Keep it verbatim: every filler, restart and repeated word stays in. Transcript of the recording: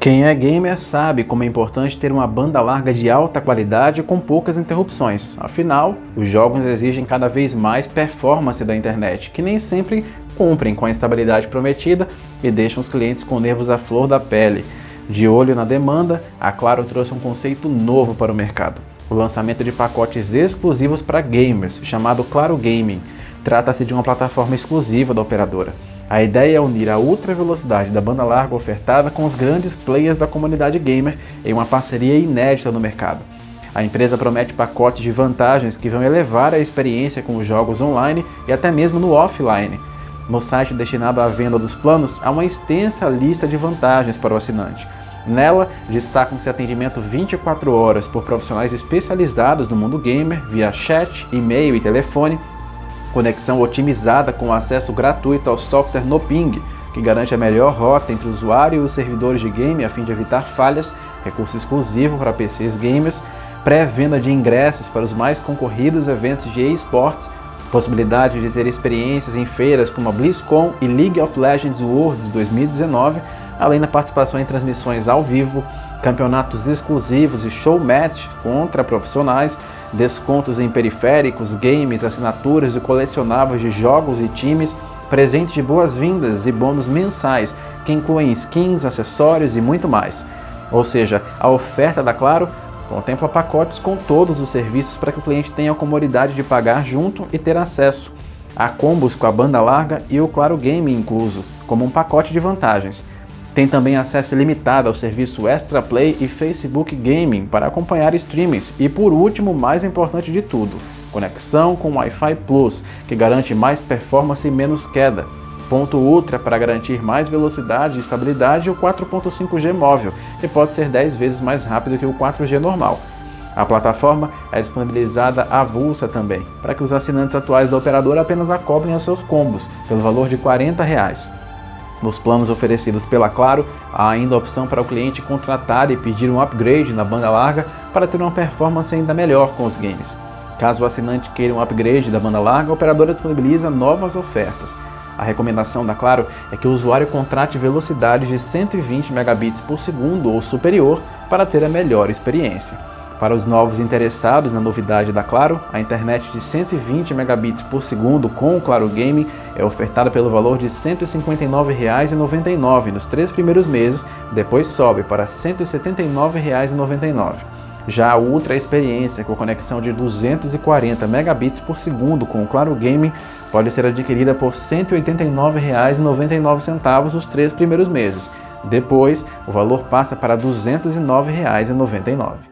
Quem é gamer sabe como é importante ter uma banda larga de alta qualidade com poucas interrupções. Afinal, os jogos exigem cada vez mais performance da internet, que nem sempre cumprem com a estabilidade prometida e deixam os clientes com nervos à flor da pele. De olho na demanda, a Claro trouxe um conceito novo para o mercado: o lançamento de pacotes exclusivos para gamers, chamado Claro Gaming. Trata-se de uma plataforma exclusiva da operadora. A ideia é unir a ultra velocidade da banda larga ofertada com os grandes players da comunidade gamer em uma parceria inédita no mercado. A empresa promete pacotes de vantagens que vão elevar a experiência com os jogos online e até mesmo no offline. No site destinado à venda dos planos, há uma extensa lista de vantagens para o assinante. Nela, destacam-se atendimento vinte e quatro horas por profissionais especializados no mundo gamer, via chat, e-mail e telefone, conexão otimizada com acesso gratuito ao software Noping, que garante a melhor rota entre o usuário e os servidores de game a fim de evitar falhas, recurso exclusivo para P Cs gamers, pré-venda de ingressos para os mais concorridos eventos de e-Sports, possibilidade de ter experiências em feiras como a BlizzCon e League of Legends Worlds dois mil e dezenove, além da participação em transmissões ao vivo, campeonatos exclusivos e showmatch contra profissionais, descontos em periféricos, games, assinaturas e colecionáveis de jogos e times, presentes de boas-vindas e bônus mensais, que incluem skins, acessórios e muito mais. Ou seja, a oferta da Claro contempla pacotes com todos os serviços para que o cliente tenha a comodidade de pagar junto e ter acesso. Há combos com a banda larga e o Claro Gaming incluso, como um pacote de vantagens. Tem também acesso ilimitado ao serviço Extra Play e Facebook Gaming para acompanhar streamings e, por último, mais importante de tudo, conexão com Wi-Fi Plus, que garante mais performance e menos queda, Ponto Ultra para garantir mais velocidade e estabilidade e o quatro ponto cinco G móvel, que pode ser dez vezes mais rápido que o quatro G normal. A plataforma é disponibilizada avulsa também, para que os assinantes atuais da operadora apenas acoplem aos seus combos, pelo valor de quarenta reais. Nos planos oferecidos pela Claro, há ainda a opção para o cliente contratar e pedir um upgrade na banda larga para ter uma performance ainda melhor com os games. Caso o assinante queira um upgrade da banda larga, a operadora disponibiliza novas ofertas. A recomendação da Claro é que o usuário contrate velocidades de cento e vinte megabits por segundo ou superior para ter a melhor experiência. Para os novos interessados na novidade da Claro, a internet de cento e vinte megabits por segundo com o Claro Gaming é ofertada pelo valor de cento e cinquenta e nove reais e noventa e nove centavos nos três primeiros meses, depois sobe para cento e setenta e nove reais e noventa e nove centavos. Já a Ultra Experiência com conexão de duzentos e quarenta megabits por segundo com o Claro Gaming pode ser adquirida por cento e oitenta e nove reais e noventa e nove centavos nos três primeiros meses, depois o valor passa para duzentos e nove reais e noventa e nove centavos.